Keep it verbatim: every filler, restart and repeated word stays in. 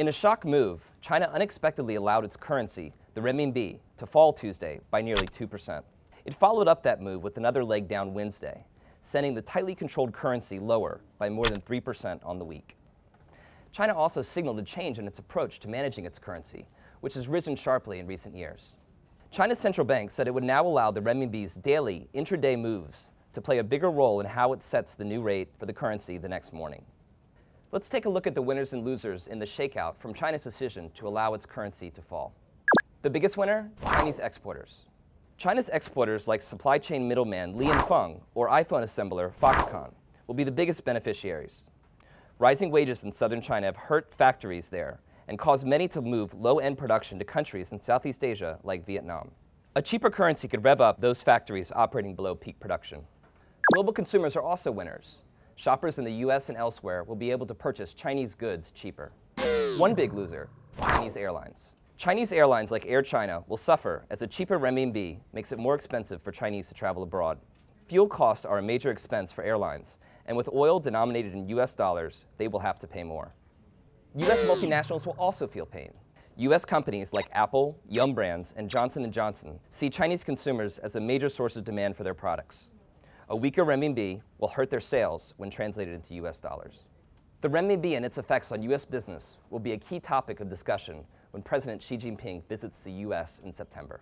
In a shock move, China unexpectedly allowed its currency, the renminbi, to fall Tuesday by nearly two percent. It followed up that move with another leg down Wednesday, sending the tightly controlled currency lower by more than three percent on the week. China also signaled a change in its approach to managing its currency, which has risen sharply in recent years. China's central bank said it would now allow the renminbi's daily, intraday moves to play a bigger role in how it sets the new rate for the currency the next morning. Let's take a look at the winners and losers in the shakeout from China's decision to allow its currency to fall. The biggest winner? Chinese exporters. China's exporters like supply chain middleman Lianfeng or iPhone assembler Foxconn will be the biggest beneficiaries. Rising wages in southern China have hurt factories there and caused many to move low-end production to countries in Southeast Asia like Vietnam. A cheaper currency could rev up those factories operating below peak production. Global consumers are also winners. Shoppers in the U S and elsewhere will be able to purchase Chinese goods cheaper. One big loser, Chinese airlines. Chinese airlines like Air China will suffer as a cheaper renminbi makes it more expensive for Chinese to travel abroad. Fuel costs are a major expense for airlines, and with oil denominated in U S dollars, they will have to pay more. U S multinationals will also feel pain. U S companies like Apple, Yum Brands, and Johnson and Johnson see Chinese consumers as a major source of demand for their products. A weaker renminbi will hurt their sales when translated into U S dollars. The renminbi and its effects on U S business will be a key topic of discussion when President Xi Jinping visits the U S in September.